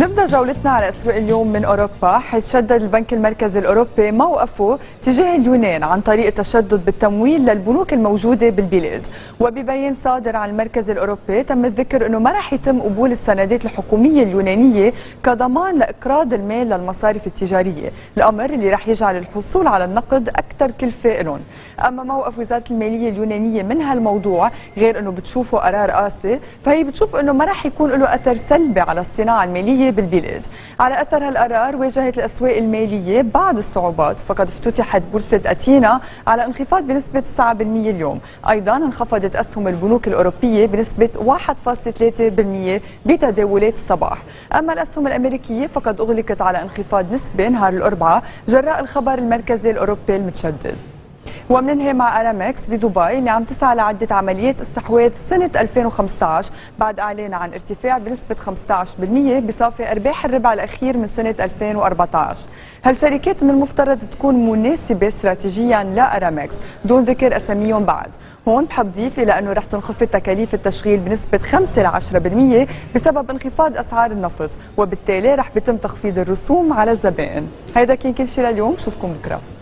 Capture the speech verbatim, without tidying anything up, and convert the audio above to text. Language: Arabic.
نبدأ جولتنا على أسواق اليوم من أوروبا، حيث شدد البنك المركزي الأوروبي موقفه تجاه اليونان عن طريق التشدد بالتمويل للبنوك الموجودة بالبلاد. وببيان صادر عن المركز الأوروبي تم الذكر أنه ما راح يتم قبول السندات الحكومية اليونانية كضمان لإقراض المال للمصارف التجارية، الأمر اللي راح يجعل الحصول على النقد أكثر كلفة لهم. أما موقف وزارة المالية اليونانية من هالموضوع، غير أنه بتشوفه قرار قاسي، فهي بتشوف أنه ما راح يكون له أثر سلبي على الصناعة المالية بالبلاد. على أثر هالقرار واجهت الأسواق المالية بعض الصعوبات، فقد افتتحت بورصه أتينا على انخفاض بنسبة تسعة بالمئة اليوم. أيضا انخفضت أسهم البنوك الأوروبية بنسبة واحد فاصلة ثلاثة بالمئة بتداولات الصباح. أما الأسهم الأمريكية فقد أغلقت على انخفاض نسبي نهار الأربعاء جراء الخبر المركزي الأوروبي المتشدد. ومننهي مع ارامكس بدبي اللي عم تسعى لعده عمليات استحواذ سنه ألفين وخمسطعش بعد اعلان عن ارتفاع بنسبه خمسطعش بالمئة بصافي ارباح الربع الاخير من سنه ألفين وأربعطعش. هالشركات من المفترض تكون مناسبه استراتيجيا لارامكس دون ذكر اساميهم بعد. هون بحب ضيف الى انه رح تنخفض تكاليف التشغيل بنسبه خمسة إلى عشرة بالمئة بسبب انخفاض اسعار النفط، وبالتالي رح بيتم تخفيض الرسوم على الزبائن. هيدا كان كل شيء لليوم، بشوفكم بكره.